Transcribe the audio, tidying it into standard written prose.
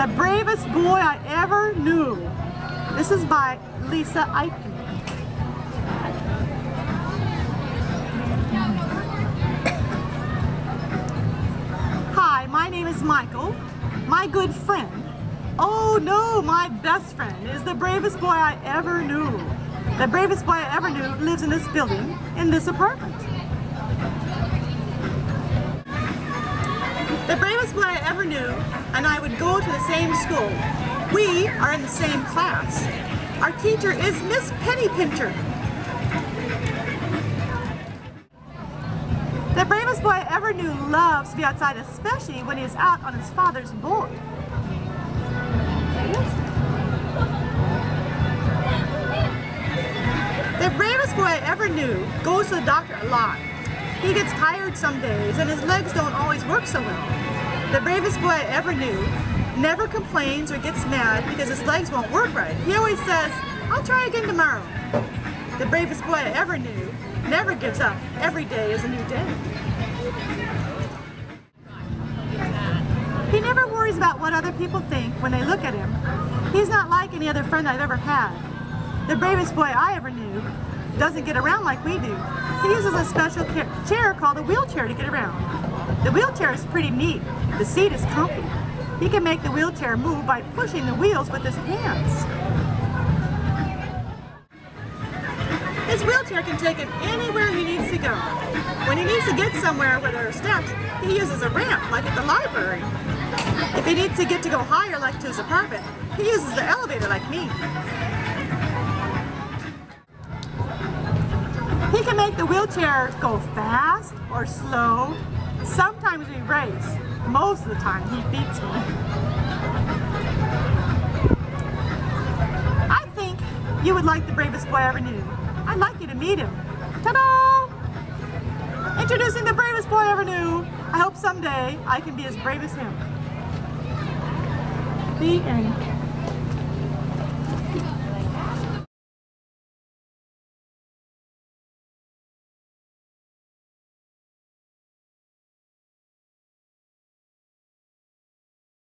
The Bravest Boy I Ever Knew. This is by Lisa Eichlin. Hi, my name is Michael. My good friend, oh no, my best friend, is the bravest boy I ever knew. The bravest boy I ever knew lives in this building, in this apartment. The bravest boy I ever knew and I would go to the same school. We are in the same class. Our teacher is Miss Penny Pinter. The bravest boy I ever knew loves to be outside, especially when he is out on his father's board. The bravest boy I ever knew goes to the doctor a lot. He gets tired some days and his legs don't always work so well. The bravest boy I ever knew never complains or gets mad because his legs won't work right. He always says, "I'll try again tomorrow." The bravest boy I ever knew never gives up. Every day is a new day. He never worries about what other people think when they look at him. He's not like any other friend I've ever had. The bravest boy I ever knew doesn't get around like we do. He uses a special chair called a wheelchair to get around. The wheelchair is pretty neat. The seat is comfy. He can make the wheelchair move by pushing the wheels with his hands. His wheelchair can take him anywhere he needs to go. When he needs to get somewhere where there are steps, he uses a ramp, like at the library. If he needs to get to go higher, like to his apartment, he uses the elevator, like me. He can make the wheelchair go fast or slow. Sometimes we race. Most of the time, he beats me. I think you would like the bravest boy I ever knew. I'd like you to meet him. Ta-da! Introducing the bravest boy I ever knew. I hope someday I can be as brave as him. The end.